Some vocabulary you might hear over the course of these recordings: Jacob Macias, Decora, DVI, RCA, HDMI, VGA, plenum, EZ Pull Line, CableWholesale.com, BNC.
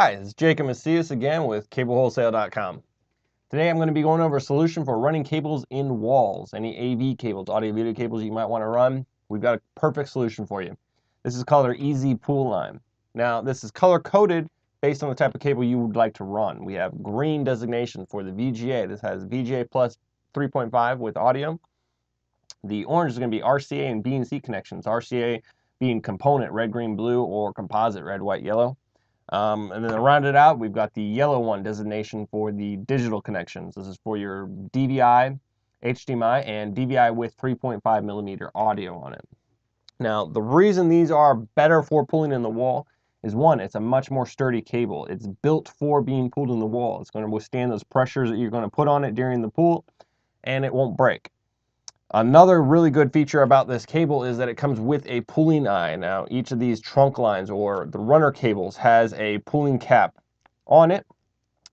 Hi, this is Jacob Macias again with CableWholesale.com. Today I'm going to be going over a solution for running cables in walls. Any AV cables, audio video cables you might want to run, we've got a perfect solution for you. This is called our EZ Pull Line. Now this is color coded based on the type of cable you would like to run. We have green designation for the VGA. This has VGA plus 3.5 with audio. The orange is going to be RCA and BNC connections. RCA being component, red, green, blue, or composite, red, white, yellow. And then to round it out, we've got the yellow one designation for the digital connections. This is for your DVI, HDMI, and DVI with 3.5 millimeter audio on it. Now, the reason these are better for pulling in the wall is one, it's a much more sturdy cable. It's built for being pulled in the wall. It's going to withstand those pressures that you're going to put on it during the pull, and it won't break. Another really good feature about this cable is that it comes with a pulling eye. Now, each of these trunk lines or the runner cables has a pulling cap on it.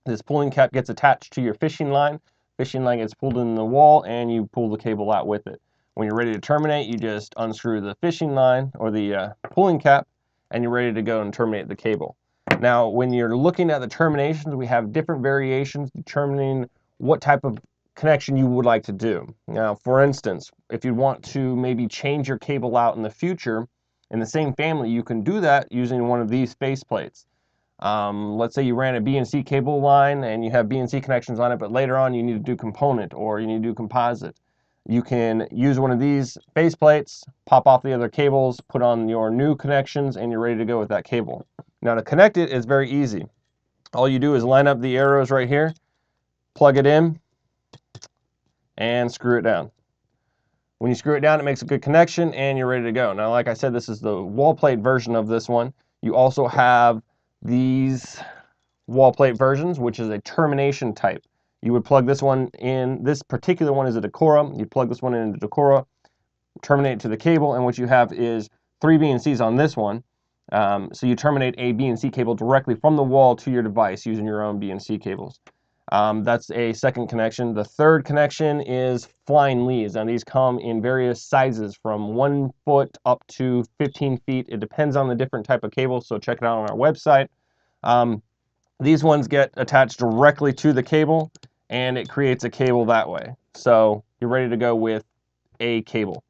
This pulling cap gets attached to your fishing line. Fishing line gets pulled in the wall and you pull the cable out with it. When you're ready to terminate, you just unscrew the fishing line or the pulling cap and you're ready to go and terminate the cable. Now, when you're looking at the terminations, we have different variations determining what type of connection you would like to do. Now, for instance, if you want to maybe change your cable out in the future in the same family, you can do that using one of these face plates. Let's say you ran a BNC cable line and you have BNC connections on it, but later on you need to do component or you need to do composite. You can use one of these face plates, pop off the other cables, put on your new connections, and you're ready to go with that cable. Now, to connect it is very easy. All you do is line up the arrows right here, plug it in, and screw it down. When you screw it down, it makes a good connection and you're ready to go. Now, like I said, this is the wall plate version of this one. You also have these wall plate versions, which is a termination type. You would plug this one in. This particular one is a Decora. You plug this one into Decora, terminate to the cable, and what you have is 3 BNCs on this one. So you terminate a BNC cable directly from the wall to your device using your own BNC cables. That's a second connection. The third connection is flying leads. Now, these come in various sizes from 1 foot up to 15 feet. It depends on the different type of cable, so check it out on our website. These ones get attached directly to the cable, and it creates a cable that way. So you're ready to go with a cable.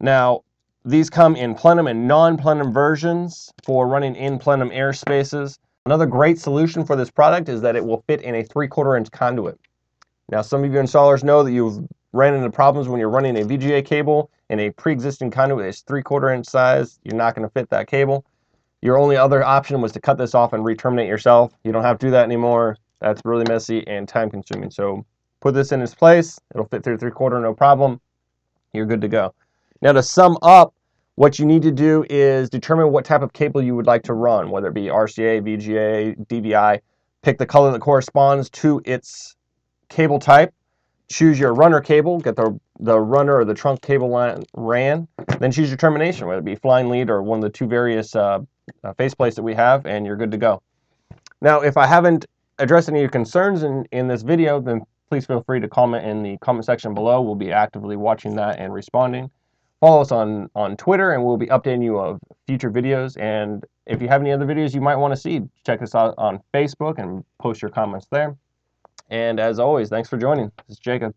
Now, these come in plenum and non-plenum versions for running in plenum airspaces. Another great solution for this product is that it will fit in a 3/4 inch conduit. Now, some of you installers know that you've ran into problems when you're running a VGA cable in a pre-existing conduit that's 3/4 inch size. You're not going to fit that cable. Your only other option was to cut this off and re-terminate yourself. You don't have to do that anymore. That's really messy and time consuming. So put this in its place. It'll fit through 3/4, no problem. You're good to go. Now, to sum up, what you need to do is determine what type of cable you would like to run, whether it be RCA, VGA, DVI. Pick the color that corresponds to its cable type. Choose your runner cable, get the runner or the trunk cable line ran. Then choose your termination, whether it be flying lead or one of the two various faceplates that we have, and you're good to go. Now, if I haven't addressed any of your concerns in this video, then please feel free to comment in the comment section below. We'll be actively watching that and responding. Follow us on Twitter, and we'll be updating you of future videos. And if you have any other videos you might want to see, check us out on Facebook and post your comments there. And as always, thanks for joining. This is Jacob.